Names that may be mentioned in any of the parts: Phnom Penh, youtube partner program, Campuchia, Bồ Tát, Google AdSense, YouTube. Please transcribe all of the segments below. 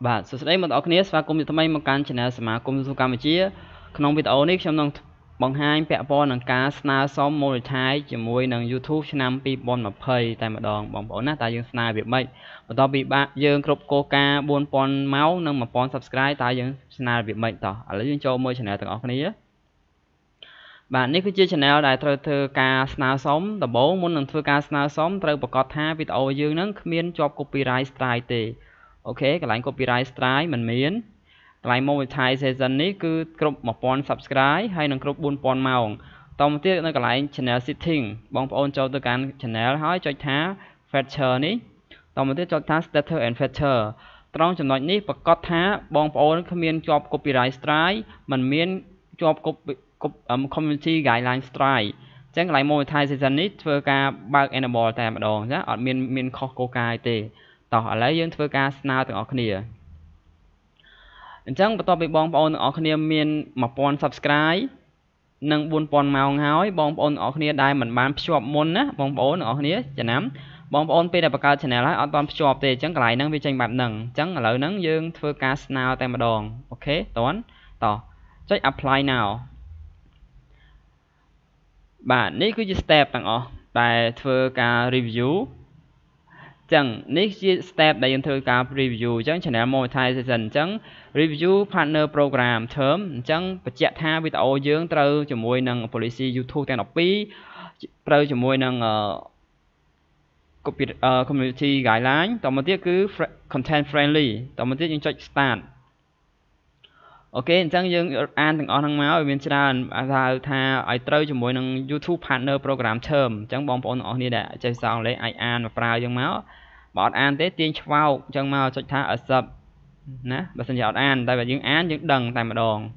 Bạn số đấy mà đọc nét và cùng được mấy một căn channel mà cùng du campuchia không video này trong nông bằng hai pẹo bon bằng cá snail xóm mồi thái chỉ mồi bằng YouTube channel pi bon mà phơi tại mà đòn bằng bổ nát tại dương snail bị mấy mà tao bị bạn dương cột coca buôn pon máu nâng mà pon subscribe tại dương snail bị mấy tao lấy dương cho mồi channel từng học này bạn nếu cứ chia channel đại thôi thưa cá snail xóm tập bố muốn làm thưa cá snail xóm từ bậc cọt hai video dương nâng miên cho copyright strike ok cái lạnh copyright strike mình miến lại môi thái season này cứ group 1000 subscribe hay nâng group 4000 màu tổng tiết nó cái lạnh channel setting bóng ôn cho tôi can channel hỏi cho thá feature này tổng tiết cho thá status and feature trong chừng nói này bật cót thá bóng ôn miên cho copyright strike mình miên cho community guideline strike chẳng lại môi thái season này vừa cả bug enable tại mặt đồ nhá ở miên khó cô cài tê tỏ lấy dân thưa ca snail từ ở kia chẳng bắt đầu bị bong bóng ở kia miền mà pon subscribe nâng buôn pon màu hói bong bóng ở kia đai mình bán shop môn á bong bóng ở kia chẳng lắm bong bóng bây giờ bạc channel á toàn shop thì chẳng lại nâng vi tranh bạc nâng chẳng là lợi nâng dương thưa ca snail tại mặt đòn ok toán tỏ check apply nào bạn ní cứ step tặng ở tại thưa ca review chẳng next step đại dân thưa cả review chẳng channel monetization chẳng review partner program term chẳng bật chẹt ha video dương từ cho môi năng policy YouTube tên đọc pi từ cho môi năng community guideline tổng một tiết cứ content friendly tổng một tiết những check start ok chẳng dương an từng on thằng máu ở bên trên là tha ai từ cho môi năng YouTube partner program term chẳng bom bom on đi đã chơi xong lấy ai an và prai dương máu bọn an tế tiên vào chẳng mau cho tha ở sập nè và xin chào an tại vì những án những đằng tại mà đòn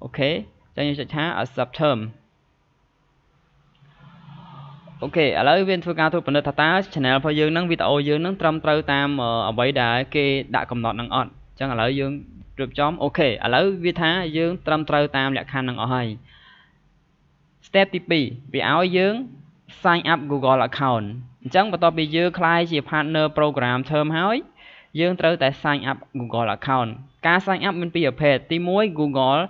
ok cho như cho tha ở sập term ok ở lấy viên thưa cao thưa phần đất ta channel phơi dương nắng video dương nắng trăm trâu tam ở bảy đại kê đã cầm nọt năng on chẳng là lấy dương được chóm ok ở lấy vi thá dương trăm trâu tam lại khăn năng ở hay step tp vì áo dương sign up Google account chẳng bắt đầu bị dương khai chỉ partner program term hỏi dương trâu tại sign up Google account cá sign up mình bị ở page tí muối Google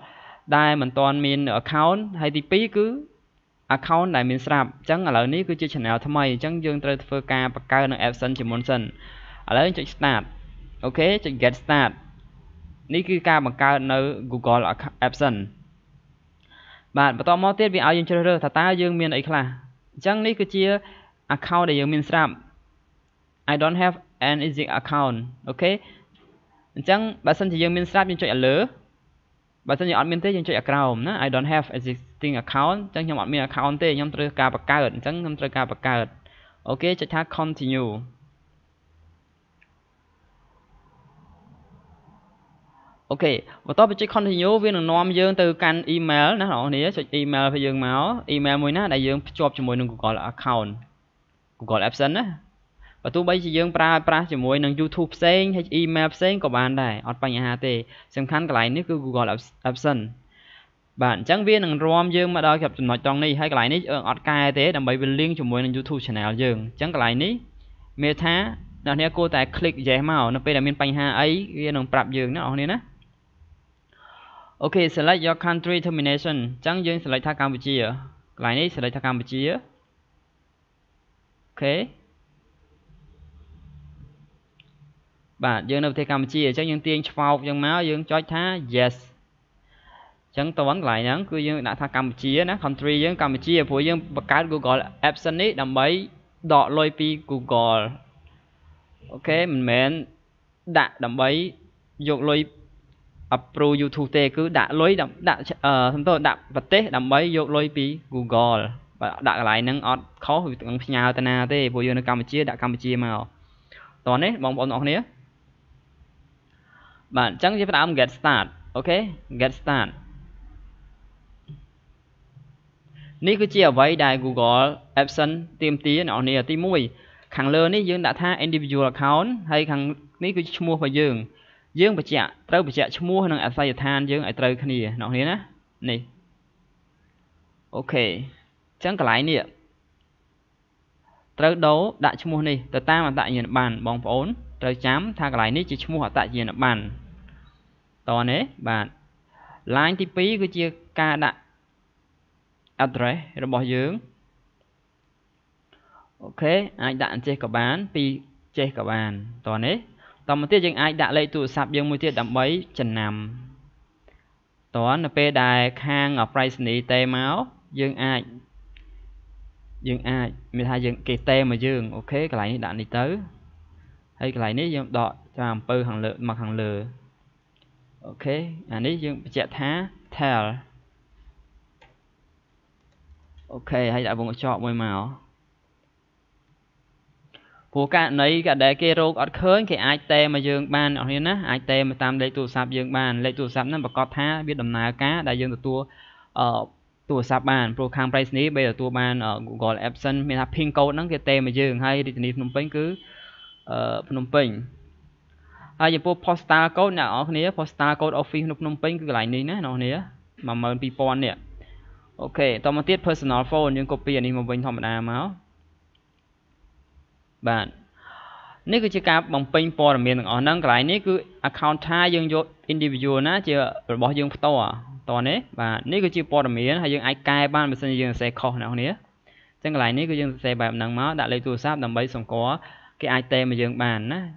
đây mình toàn mình account hay tp cứ account này mình sạp chẳng là lấy ní cứ chơi channel tham mày chẳng dương trâu phơi ca bạc ca năng AdSense chỉ muốn sân ở lấy chơi start ok chơi get start ní cứ ca bạc ca năng Google AdSense bạn bắt đầu mò tiết vì áo dương chơi thật ta dương miền ấy là chẳng ní cứ chia account để dương miền sạp I don't have an easy account ok chẳng bạn sân chỉ dương miền sạp nhưng chơi ở lứa bạn sân chỉ ở miền tây nhưng chơi ở cao nữa I don't have existing account chẳng nhầm ở miền account tây nhầm chơi cá bạc cá ớt chẳng nhầm chơi cá bạc cá ớt ok chơi thác continue ok và tôi chơi continue với nó nom dương từ căn email nó họ này chơi email phải dương máu email mùi nó đại dương chụp cho mùi nó gọi là account Google AdSense á và tôi bây giờ dương pra cho mùi năng YouTube xem hay email xem của bạn này ở bên nhà thì xem khán cái này nếu cứ Google AdSense bạn chẳng viên năng rom dương mà đòi gặp nói trong này hay cái này ở cái thế đầm bày về link cho mùi năng YouTube channel dương chẳng cái này ní meta là nếu cô tại click dễ màu nó bây giờ mình bên nhà ấy viên năng prap dương nó ở này nè ok select your country termination chẳng dương select thang Campuchia lại này select thang Campuchia ok bạn dương đầu thang Campuchia chẳng dương tiên phao dương máu dương chói thá yes chẳng tôi vẫn lại nhắn cứ dương đã thang Campuchia nè country dương Campuchia phụ dương bật cái Google AdSense đầm bấy đọ lôi pi Google ok mình mến đã đầm bấy dục lôi Apple YouTube tê cứ đã lối chúng tôi đã vật tê đầm bấy vô lối pi Google và đã lại nâng ọt khó hồi tưởng nhà tên nào tê vô nó Campuchia đã Campuchia màu toàn đấy bọn nó nhé bạn chẳng chỉ phải làm get start ok get start ní cứ chia vậy đại Google AdSense tìm tí nó nè tí mùi khẳng lớn ní dương đã tha individual account hay khẳng ní cứ mua phải dương dương bạch chạ trâu bạch chạ mua năng áp sai than dương ai trâu kia nó này á này ok chẳng cái lái nè trâu đấu đại mua này từ ta mà tại Nhật Bản bóng phốn Trời chám tha cái này ní chỉ mua tại gì nó bàn to nế bạn line tí pí cứ chia ca đặt address rồi bỏ dưỡng ok ai đạn chơi cả bán pi chơi cả bàn to nế tầm một tiết dừng ai đã lấy tụ sạp dừng một tiết đậm mấy trần nằm to là p đài khang ở price ní tê máu dừng ai mình thay dừng cái tê mà dừng ok cái này đạn đi tới hay cái này nếu dừng đọt cho làm pư hàng lửa mặc hàng lửa ok à nếu dừng chạy thá theo ok hay đã vùng chọn môi màu phụ cả này cả để kia rô ở khơi cái ai tê mà dừng bàn ở đây á ai tê mà tam lấy tụ sạp dừng bàn lấy tụ sạp nó mà có thá biết đầm nà cá đại dương tụ ở tụ sạp bàn program price ní bây giờ tụ bàn ở Google AdSense mình là pin câu nó cái tê mà dừng hay đi tìm nông bánh cứ Phnom Penh ai giờ postal code nào ở này postal code office Phnom Penh cứ lại này nè nó này mà mơn 2000 nè ok tao mà tiết personal phone nhưng copy anh đi mà bình thông đà máu bạn nếu cứ chỉ cả bằng pin po là miền ở nâng lại nếu cứ account hai dương vô individual ná chưa bỏ dương to nè và nếu cứ chỉ po là miền hay dương ai cài ban mình dương sẽ khó nào này chẳng lại nếu cứ dương sẽ bài nâng máu đã lấy tủ sáp nằm bấy xong có cái ai tê mà dương bàn á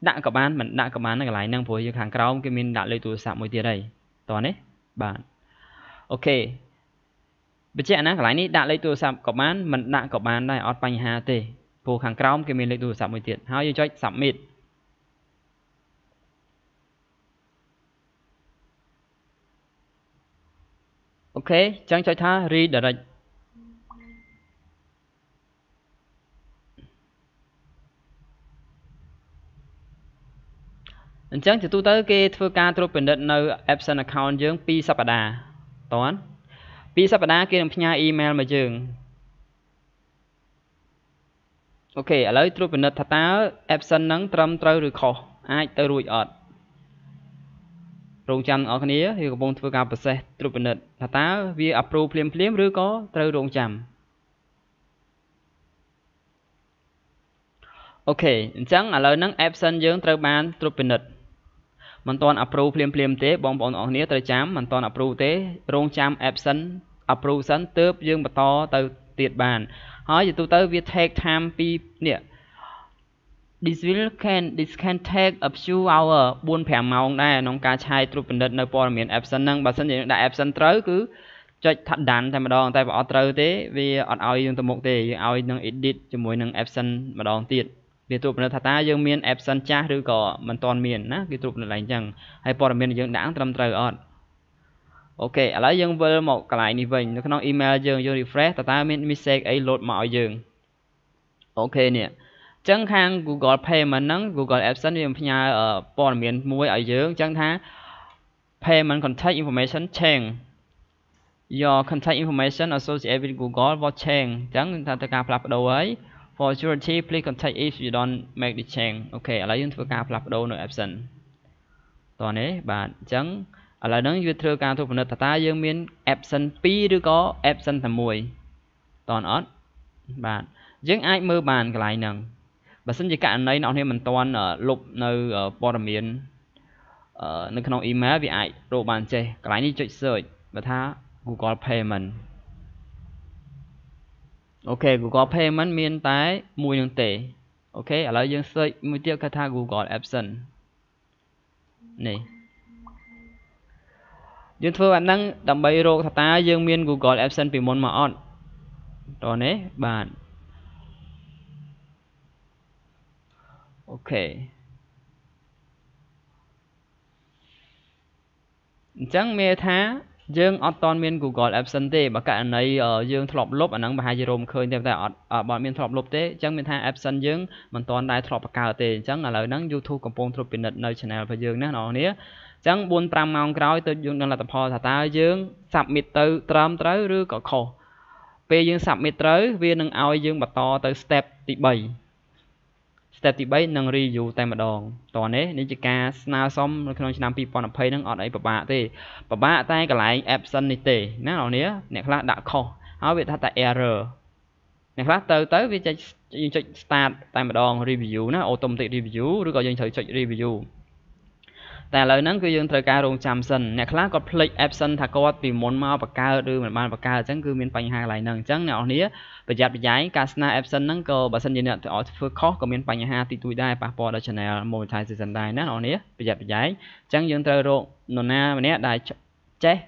đã các bạn mình đã các bạn là lại năng phối dương hàng cao cái mình đã lấy tủ sạp một tia đây toàn đấy bạn ok bây giờ nó lại ní đã lấy tủ sạp các bạn mình đã các bạn đây ọt bánh hà tê phù hàng cao cái mình lấy tủ sạp một tia hao như cho sạp mịt ok chẳng cho tha read rồi anh chẳng thì tôi tới cái thưa ca tôi bình định nơi AdSense account dưỡng pi sapada toán pi sapada kia làm nhà email mà dừng ok ở lấy tôi bình định thật táo AdSense nắng trâm trâu rồi khó ai tới rồi ọt rồng chăm ở cái nía thì có bốn thưa ca bớt xe tôi bình định thật táo vì approve phim phim rồi có trâu rồng chăm ok chẳng ở lời nắng AdSense dưỡng trâu ban tôi bình định mình toàn approve phim tế bóng bọn ở nghĩa tới chám mình toàn approve tế rôn chám AdSense approve sẵn tớp dương bà to từ tiệt bàn hỏi giờ tôi tới việc take time pi nè this can take up to hour buôn phèo màu này nóng cá chai tôi bình định nơi bọn miền AdSense nâng bà sân dưỡng đã AdSense tới cứ cho thật đàn thay mà đòn tay bỏ trâu tế vì ọt ao dương tầm một tế ao nâng edit cho mỗi nâng AdSense mà đòn tiệt vì tụp nó thật ta dương miền AdSense cha rư cỏ mình toàn miền á cái tụp nó lại chẳng hay bỏ miền dương đảng trầm trời ọt ok ở lấy dương với một cái lại như vậy nó có email dương vô refresh thật ta miền mistake ấy lột mọi dương ok nè chẳng hàng Google Pay mà nắng Google AdSense dương nhà ở bỏ miền muối ở dương chẳng tháng payment contact information change your contact information associated with Google for change chẳng ta ta gặp lặp đầu ấy for surety please contact if you don't make the change ok ở lại chúng tôi gặp lặp đầu nội AdSense toàn đấy bạn chẳng ở lại nắng vừa thưa ca thuộc phần đất ta dương miền AdSense pi đưa có AdSense thầm mùi toàn ớt bạn dưỡng ai mơ bàn cái lại nằng và xin chỉ cả này nó thì mình toàn ở lục nơi ở bottom miền nơi không email vì ai đồ bàn chơi cái này đi chơi search và tha Google Payment ok Google Payment miền tái mùi nương tệ ok ở lại dương search mùi tiêu cái tha Google AdSense này dương thưa bạn đang đầm bay rô thật ta dương miền Google AdSense vì môn mà on đó đấy bạn ok chẳng mê thá dương ở toàn miền Google AdSense thế bà cả này ở dương thọp lốp ở nắng bà hai Jerome khơi thêm tại ở bọn miền thọp lốp thế chẳng miền tha AdSense dương mình toàn đại thọp cao thế chẳng là lời nắng YouTube compound thọp bình định nơi channel và dương nè nó nía chẳng buôn pram mong cõi tới dương đang là tập hòa thà ta dương sập mít tới trâm tới rư cọ khổ về dương sập mít tới viên nâng ao dương bà to tới step 7 nâng review tại mặt đòn toàn đấy nên chỉ ca nào xong không chỉ làm people nộp pay nâng ở đấy bà bạ tay cái lại AdSense này tệ nó nào nhé nè là đã khó áo bị thắt tại error Này từ tới với start tại một đòn review nó automatic review rồi gọi dân thử review. Tại lời nắng cứ dân thời ca rung chạm sân này khác có play absent thà có vì muốn mau và cao đưa mà ban và cao chẳng cứ miền Tây hai lại nâng chẳng nào nía và giặt giấy cá sna absent nắng cơ và sân dân nhận ở phương khó của miền Tây hai thì tôi đây passport ở channel một thái dân đài nó nào nía và giặt giấy chẳng dân thời độ nona mà nét đài chế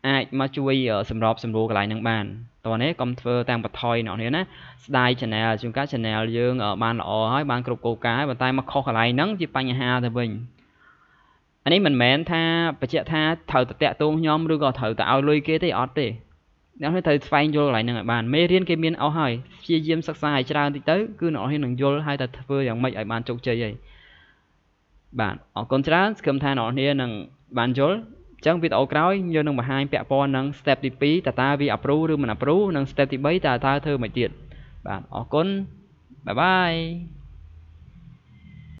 ai mà chui ở sầm rộp sầm rùa lại nâng bàn còn đấy công thơ tăng bật thoi nọ thế nè style channel chúng cá channel dương ở ban ở hai ban cục cổ cái và tay mà kho lại nắng chỉ panh ha thì mình anh ấy mình mến tha và chị tha thở tẹt tuôn nhom đưa gò thở tạo lui kia thì ót đi nếu thấy thầy phanh vô lại nè bàn mê riêng kia miên áo hỏi chia diêm sắc sai ra thì tới cứ nọ hay nằng vô hai thật vừa rằng mấy ở bàn trục chơi vậy bạn ở contrast cầm tha nọ thế nằng bàn vô chẳng biết ở cái như nâng mà hai pẹo pon nâng step đi pi ta vi approve đưa mình approve nâng step đi bấy ta thơ mày tiện bạn ở con bye bye.